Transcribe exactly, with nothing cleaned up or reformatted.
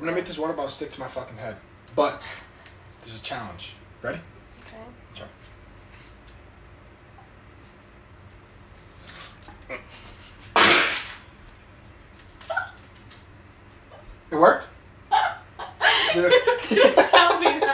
I'm gonna make this water bottle stick to my fucking head. But there's a challenge. Ready? Okay. Sure. It worked? Did it? Tell me that.